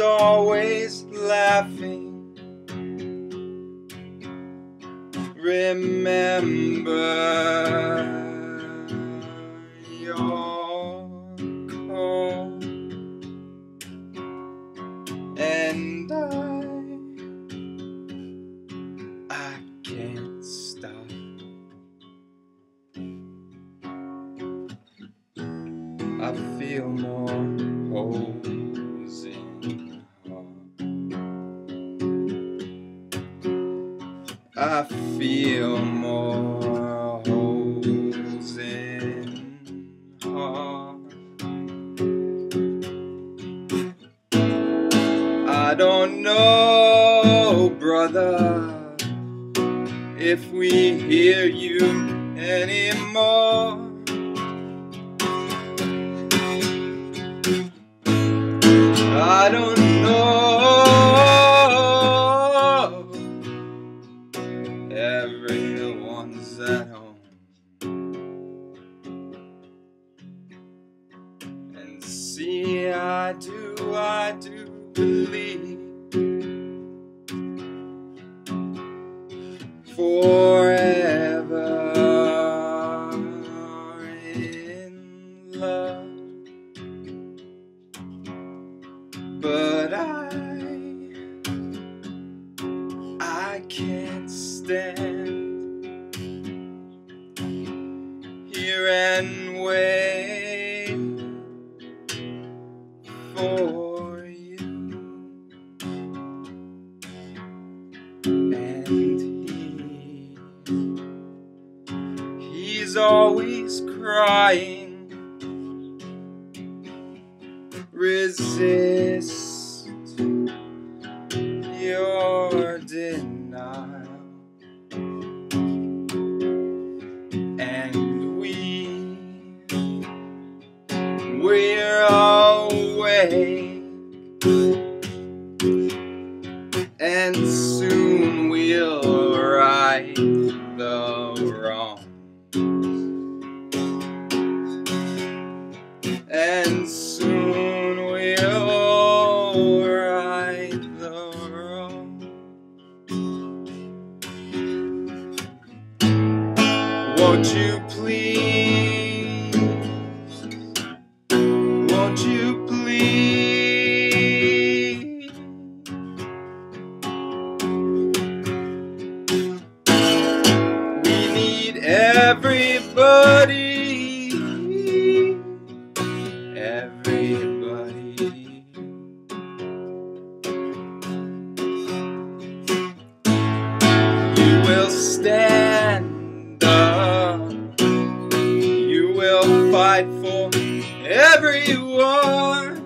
is always laughing. Remember your call, and I can't stop. I feel more holes in heart. I feel more holes in heart. I don't know, brother, if we hear you anymore. I don't know. Everyone's at home, and see, I do believe forever in love. But I can't stand here and wait for you and he's always crying. Resist your denial, and we're awake, and soon we'll right the wrong. And soon won't you please we need everybody you will stand. Fight for everyone.